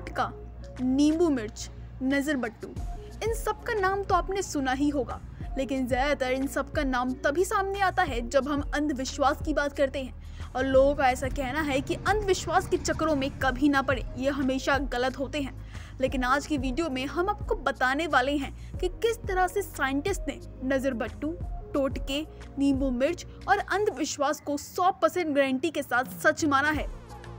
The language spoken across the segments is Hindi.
गुटखा, नींबू मिर्च, नज़र बट्टू, इन सब का नाम तो आपने सुना ही होगा, लेकिन ज़्यादातर इन सब का नाम तभी सामने आता है जब हम अंधविश्वास की बात करते हैं। और लोगों का ऐसा कहना है कि अंधविश्वास के चक्करों में कभी ना पड़े, ये हमेशा गलत होते हैं। लेकिन आज की वीडियो में हम आपको बताने वाले हैं कि किस तरह से साइंटिस्ट ने नज़र बट्टू, टोटके, नींबू मिर्च और अंधविश्वास को 100% गारंटी के साथ सच माना है।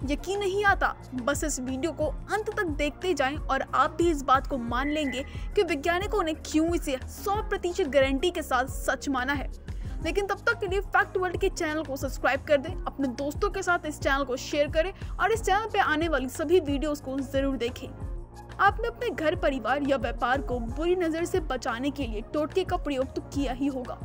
यकीन नहीं आता, बस इस वीडियो को अंत तक देखते जाएं और आप भी इस बात को मान लेंगे कि वैज्ञानिकों ने क्यों इसे 100% गारंटी के साथ सच माना है। लेकिन तब तक के लिए फैक्ट वर्ल्ड के चैनल को सब्सक्राइब कर दें, अपने दोस्तों के साथ इस चैनल को शेयर करें और इस चैनल पे आने वाली सभी वीडियोस को जरूर देखें। आपने अपने घर, परिवार या व्यापार को बुरी नज़र से बचाने के लिए टोटके का प्रयोग तो किया ही होगा।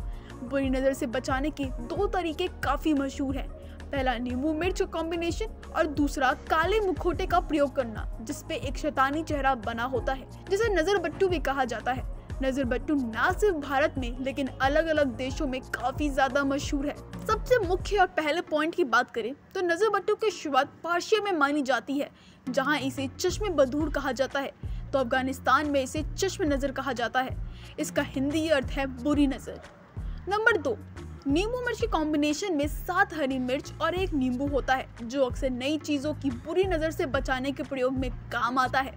बुरी नज़र से बचाने के दो तरीके काफ़ी मशहूर हैं। पहला नींबू मिर्च कॉम्बिनेशन और दूसरा काले मुखौटे का प्रयोग करना, जिसपे एक शैतानी चेहरा बना होता है, जिसे नज़र बट्टू भी कहा जाता है। नज़र बट्टू न सिर्फ भारत में लेकिन अलग अलग देशों में काफ़ी ज़्यादा मशहूर है। सबसे मुख्य और पहले पॉइंट की बात करें तो नज़र बट्टू की शुरुआत पर्शिया में मानी जाती है, जहाँ इसे चश्मे बदूर कहा जाता है, तो अफगानिस्तान में इसे चश्म नज़र कहा जाता है। इसका हिंदी अर्थ है बुरी नज़र। नंबर 2, नींबू मिर्च के कॉम्बिनेशन में 7 हरी मिर्च और 1 नींबू होता है, जो अक्सर नई चीज़ों की बुरी नज़र से बचाने के प्रयोग में काम आता है।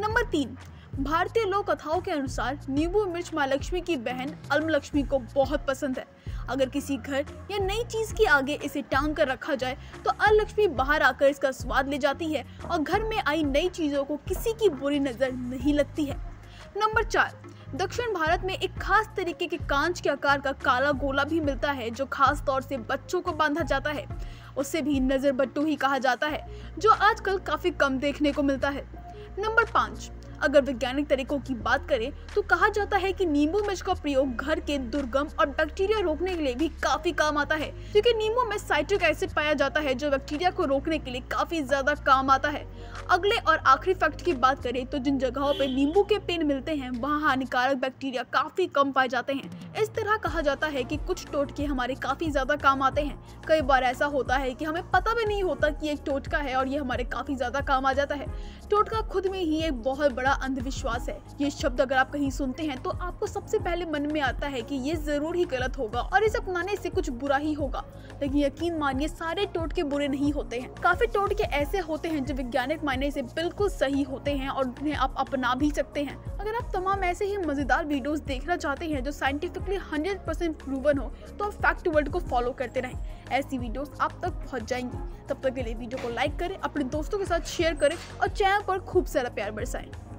नंबर 3, भारतीय लोक कथाओं के अनुसार नींबू मिर्च माँ लक्ष्मी की बहन अलमलक्ष्मी को बहुत पसंद है। अगर किसी घर या नई चीज़ के आगे इसे टांग कर रखा जाए तो अलमलक्ष्मी बाहर आकर इसका स्वाद ले जाती है और घर में आई नई चीज़ों को किसी की बुरी नज़र नहीं लगती है। नंबर 4, दक्षिण भारत में एक खास तरीके के कांच के आकार का काला गोला भी मिलता है, जो खास तौर से बच्चों को बांधा जाता है। उसे भी नज़र बट्टू ही कहा जाता है, जो आजकल काफ़ी कम देखने को मिलता है। नंबर 5, अगर वैज्ञानिक तरीकों की बात करें तो कहा जाता है कि नींबू मिर्च का प्रयोग घर के दुर्गंध और बैक्टीरिया रोकने के लिए भी काफ़ी काम आता है, क्योंकि नींबू में साइट्रिक एसिड पाया जाता है, जो बैक्टीरिया को रोकने के लिए काफ़ी ज़्यादा काम आता है। अगले और आखिरी फैक्ट की बात करें तो जिन जगहों पर नींबू के पेड़ मिलते हैं वहाँ हानिकारक बैक्टीरिया काफ़ी कम पाए जाते हैं। इस तरह कहा जाता है कि कुछ टोटके हमारे काफ़ी ज़्यादा काम आते हैं। कई बार ऐसा होता है कि हमें पता भी नहीं होता कि एक टोटका है और ये हमारे काफ़ी ज़्यादा काम आ जाता है। टोटका खुद में ही एक बहुत अंधविश्वास है। ये शब्द अगर आप कहीं सुनते हैं तो आपको सबसे पहले मन में आता है कि ये जरूर ही गलत होगा और इसे अपनाने से कुछ बुरा ही होगा, लेकिन यकीन मानिए सारे टोटके बुरे नहीं होते हैं। काफी टोटके ऐसे होते हैं जो वैज्ञानिक मायने से बिल्कुल सही होते हैं और उन्हें आप अपना भी सकते हैं। अगर आप तमाम ऐसे ही मजेदार वीडियोस देखना चाहते हैं जो साइंटिफिकली 100% प्रूवन हो तो आप फैक्ट वर्ल्ड को फॉलो करते रहें। ऐसी वीडियोस आप तक पहुंच जाएंगी। तब तक के लिए वीडियो को लाइक करें, अपने दोस्तों के साथ शेयर करें और चैनल पर खूब सारा प्यार बरसाएं।